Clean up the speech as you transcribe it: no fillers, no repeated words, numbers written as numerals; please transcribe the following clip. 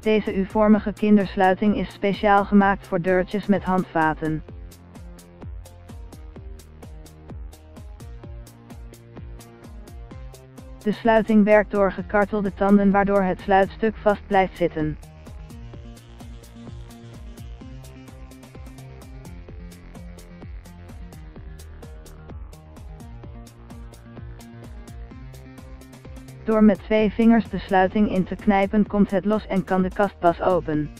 Deze U-vormige kindersluiting is speciaal gemaakt voor deurtjes met handvaten. De sluiting werkt door gekartelde tanden waardoor het sluitstuk vast blijft zitten. Door met twee vingers de sluiting in te knijpen komt het los en kan de kast pas open.